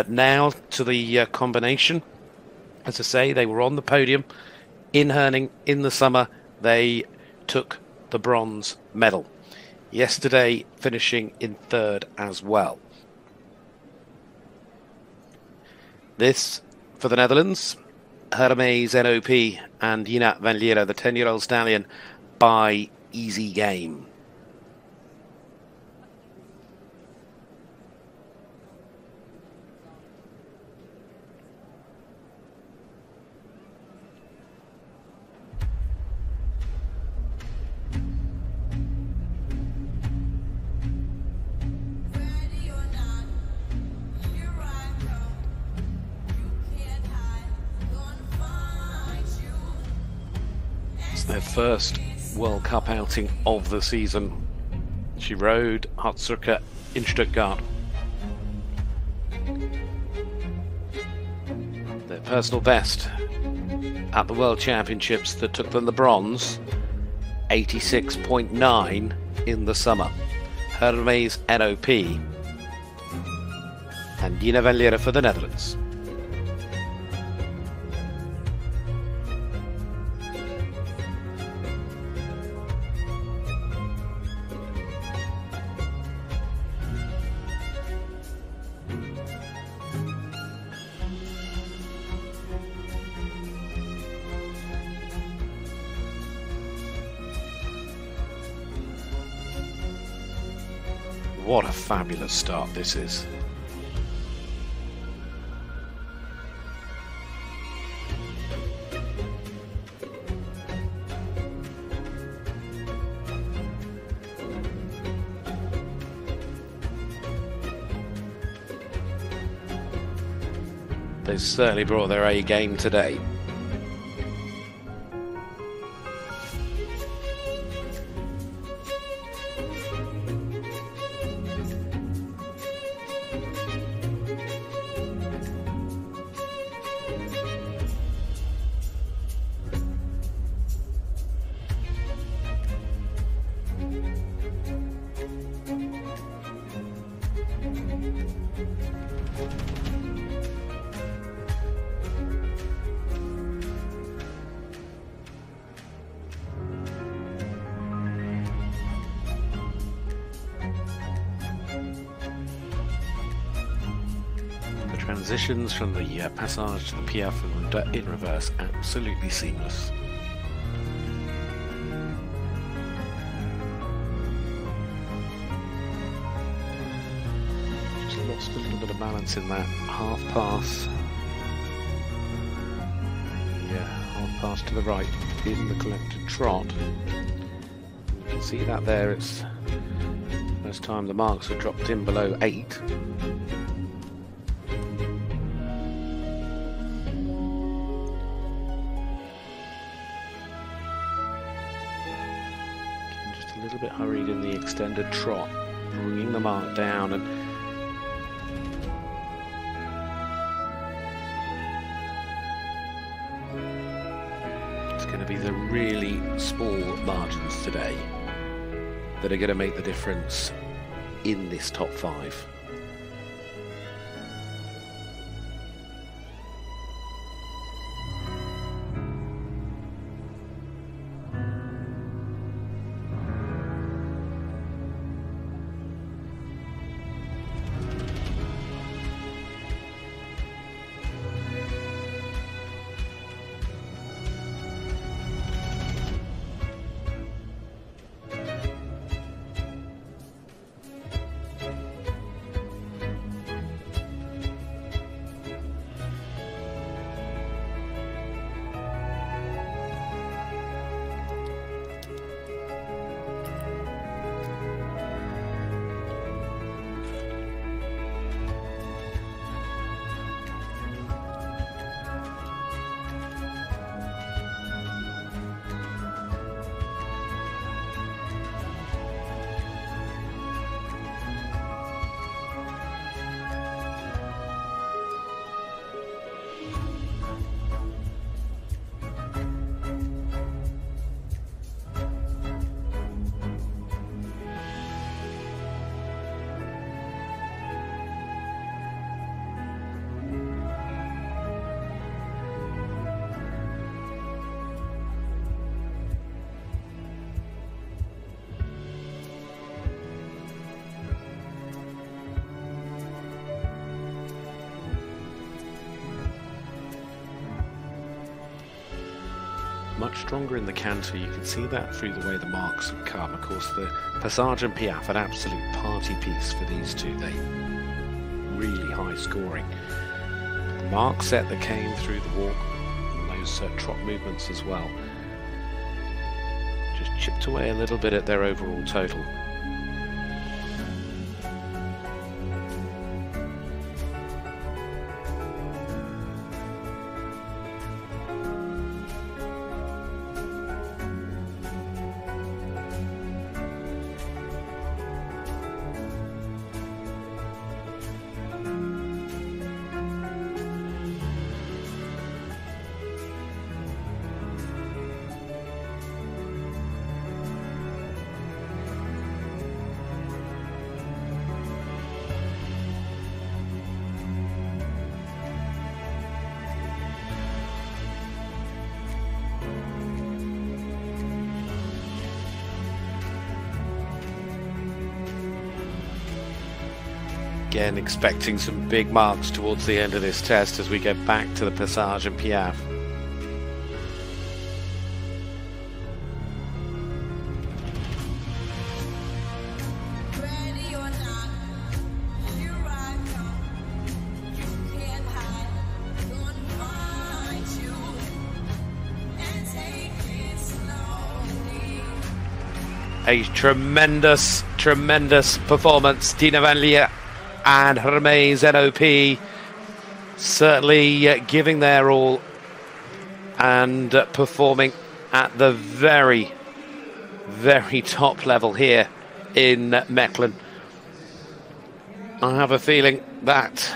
But now to the combination. As I say, they were on the podium in Herning in the summer. They took the bronze medal. Yesterday, finishing in third as well. This for the Netherlands. Hermes N.O.P. and Dinja van Liere, the 10-year-old stallion, by Easy Game. Their first World Cup outing of the season. She rode Hartzurke in Stuttgart. Their personal best at the World Championships that took them the bronze, 86.9 in the summer. Hermes N.O.P. and Dinja van Liere for the Netherlands. What a fabulous start this is. They certainly brought their A game today. Transitions from the passage to the Piaf and in reverse, absolutely seamless. Just lost a little bit of balance in that half pass. Yeah, half pass to the right in the collected trot. You can see that there, it's first time the marks have dropped in below 8. A little bit hurried in the extended trot, bringing the mark down, and it's going to be the really small margins today that are going to make the difference in this top 5. much stronger in the canter. You can see that through the way the marks have come. Of course, the Passage and Piaf, an absolute party piece for these two. They really high scoring. The mark set that came through the walk, and those trot movements as well, just chipped away a little bit at their overall total. Again, expecting some big marks towards the end of this test as we get back to the Passage and Piaf. A tremendous, tremendous performance, Dinja van Liere and Hermes N.O.P. certainly giving their all and performing at the very, very top level here in Mechelen. I have a feeling that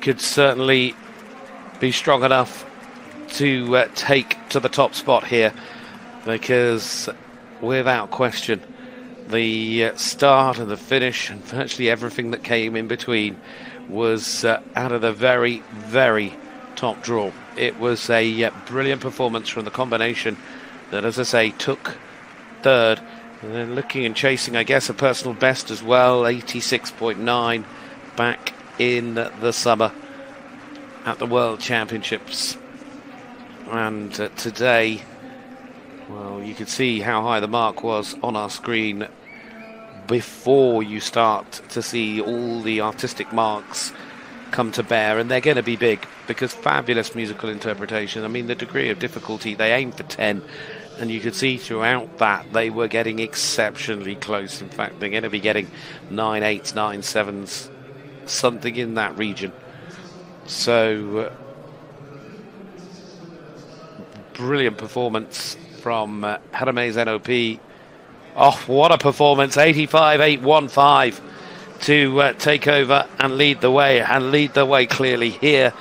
could certainly be strong enough to take to the top spot here, because without question the start and the finish and virtually everything that came in between was out of the very, very top draw. It was a brilliant performance from the combination that, as I say, took third, and then looking and chasing, I guess, a personal best as well, 86.9 back in the summer at the World Championships. And today, well, you can see how high the mark was on our screen before you start to see all the artistic marks come to bear, and they're going to be big, because fabulous musical interpretation. I mean, the degree of difficulty, they aimed for 10, and you could see throughout that they were getting exceptionally close. In fact, they're going to be getting 9/8s, 9/7s, something in that region. So, brilliant performance from Hermes N.O.P. Oh, what a performance. 85.815 to take over and lead the way, clearly here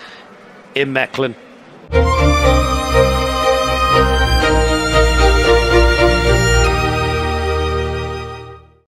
in Mechelen.